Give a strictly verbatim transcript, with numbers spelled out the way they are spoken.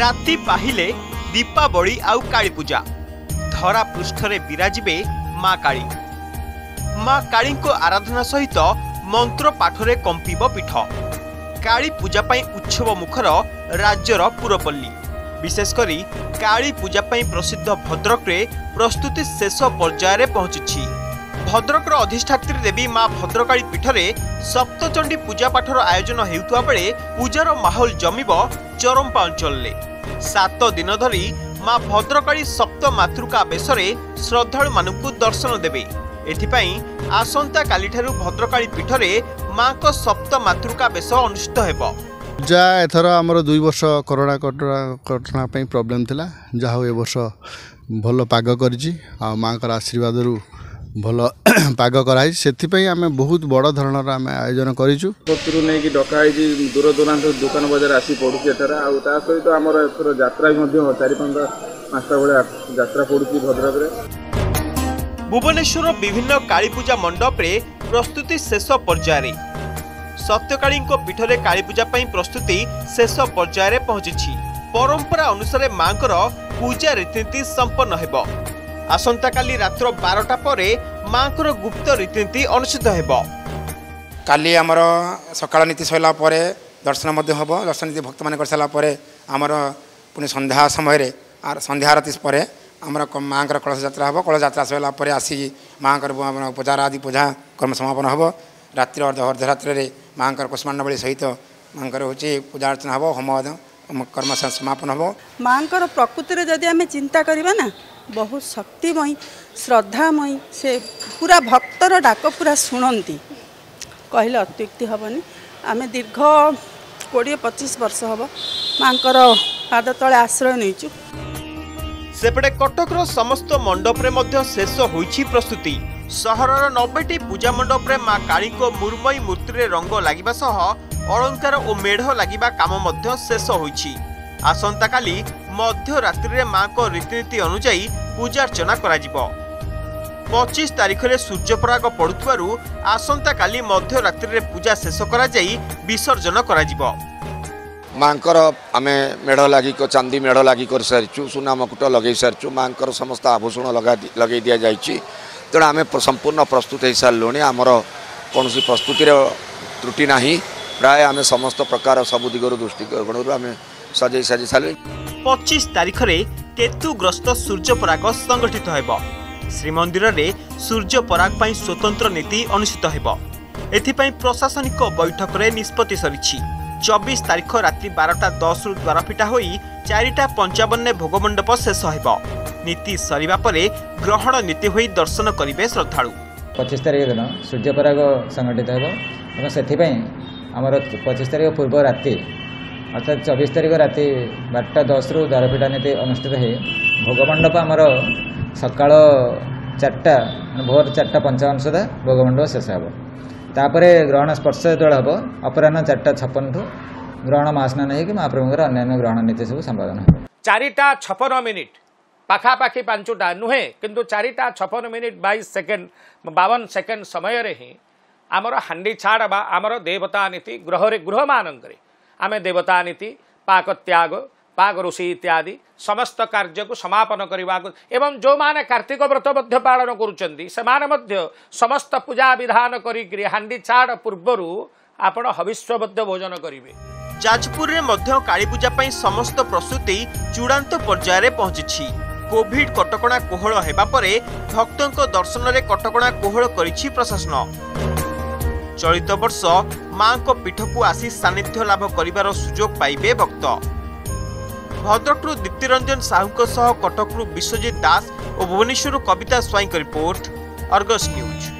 राति पाहिले दीपाबली आउ कालीपूजा धरा पृष्ठरे विराजिबे माँ काली। माँ काली को आराधना सहित मंत्र पाठरे कंपिब पीठ। कालीपूजा पई उत्सव मुखर राज्यर पुरपल्ली, विशेषकर कालीपूजा पई प्रसिद्ध भद्रक प्रस्तुति शेष पर्यायर पहुंची। भद्रकर अधिष्ठात्री देवी माँ भद्रकाली पीठरे सप्तचंडी पूजा पाठर आयोजन हेउथुआ बेले पूजार माहौल जमिब चरंपा अंचल। सात दिन धरी माँ भद्रकाली सप्त मातृका बेशरे श्रद्धालु मानकु दर्शन देबे। एथिपाई आसंता कालीठारु भद्रकाली पीठरे माँ को सप्त मातृका बेश अनुष्ठित हेबो। पूजा एथर आमर दुई वर्ष कोरोना कटना प्रोब्लेम थिला, जाहो ए वर्ष भल पाग करजी आ माँ कर आशीर्वाद रु भल पाग कराई, से आम बहुत बड़ धरण आम आयोजन करूँ। नहीं कि डकाई दूर दूरांत दुकान बजार आसी पड़ू एटार आहित आम एथर जात्रा भी चार पाँचटा भाया जात्रा पड़ू भद्रक। भुवनेश्वर विभिन्न कालीपूजा मंडप रे प्रस्तुति शेष पर्यायर सत्यकाली पीठ में कालीपूजा प्रस्तुति शेष पर्यायर पहुंची। परंपरा अनुसार माँ पूजा रीतिनीति संपन्न हेब। आसंता काली रात्र बारटा पर माँ गुप्त रीतिनीति अनुष्ठित हेब। काली आमर सकाळ नीति सरला दर्शन हेब। दर्शन नीति भक्त मान कर सारापर आमर पुणी संध्या समय संध्या आरती पर आमर माँ कलश यात्रा हेब। कलश यात्रा सरला आसी माँ उपचार आदि पूजा कर्म समापन हेब। रात्रि अर्ध अर्धरात्र माँ कुष्मांडवली सहित माँ हूँ पूजा अर्चना हेब। होम कर्म समापन हेब। माँ प्रकृति जदि आम चिंता करवा ना, बहुत शक्तिमयी श्रद्धामयी से पूरा भक्तर डाक पूरा शुणती कहले अत्युक्ति हेनी। आम दीर्घ कोड़े पचीस वर्ष हम माँ पाद तले आश्रय नहींचु। सेपटे कटक समस्त मंडपे शेष हो प्रस्तुति। सहर नब्बेटी पूजा मंडप माँ काली को मुर्मयी मूर्ति रंग लगे अलंकार और मेढ़ लगे काम शेष हो। आसंता काली मध्य रात्रि माँ को रीतिनीति अनुजाई पूजा अर्चना करा। पच्चीस तारीख में सूर्यपराग पड़ुवर आसंता काली मध्य रात्रि पूजा शेष करा जाई विसर्जन करा। माँ आमे मेढ़ लगी चांदी मेढ़ लगी कर सारी सुना मकुट लगे सारी माँ समस्त आभूषण लगा लगे दि जा। तेणु आम संपूर्ण प्रस्तुत हो सारू। आमर कौन प्रस्तुतिर त्रुटि ना, प्राय आम समस्त प्रकार सब दिगरू दृष्टिकोण आम सजे सजे सारे। पच्चीस तारीख रे केतुग्रस्त सूर्यपराग संगठित हेब। श्रीमंदिर में सूर्यपराग पर स्वतंत्र नीति अनुष्ठित हेब। एथिपाई प्रशासनिक बैठक रे निष्पत्ति सरीछि। चौबीस तारीख रात्रि बारटा दस रु द्वारफिटा हो चारिटा पंचावन भोगमंडप शेष हेब। नीति सरीबा परे ग्रहण नीति होई दर्शन करिवे श्रद्धालु। पच्चीस तारीख दिन सूर्यपराग संगठित हेब। से आमर पच्चीस तारीख पूर्व राति अर्थात चौबीस तारीख राति बारटा दस रु द्वारफिटा नीति अनुष्ठित है। भोगमंडप आमर सकाल चार्टा भोर चार्टा पंचावन सुधा भोगमंडप शेष हे। तापर ग्रहण स्पर्श जो हे अपराह चार्टा छपन ठू ग्रहण महास्नान हो महाप्रभुर अन्य ग्रहण नीति सब संपादन हे। चारिटा छपन मिनिट पाखापाखि पांचटा नुहे किंतु चारिटा छपन मिनिट बैस सेकेंड बावन सेकेंड समय ही आमर हांडी छाड़ बा आमर देवता नीति ग्रह गृह मानक आमे देवता नीति पाक त्याग पाक ऋषि इत्यादि समस्त कार्य को समापन करने को एवं जो माने कार्तिक व्रत मध्य पालन करुचंदी से माने मध्य समस्त पूजा विधान करी हांडी छाड़ पूर्वर आपण हविष्वबद्ध भोजन करेंगे। जाजपुर में मध्य कालीपूजा पई समस्त प्रस्तुति चूड़ांत पर्यायर पहुंची। कोविड कटकणा कोहल हेबा परे भक्तों दर्शन में कटकणा कोहल करिछि प्रशासन। चलित वर्ष माँ को पीठ को आसी सानिध्य लाभ करिबार सुजोग पाइबे भक्त। भद्रकु दीप्तिरंजन साहू सह कटकु विश्वजीत दास और भुवनेश्वर कविता स्वाई का रिपोर्ट, अर्गस न्यूज।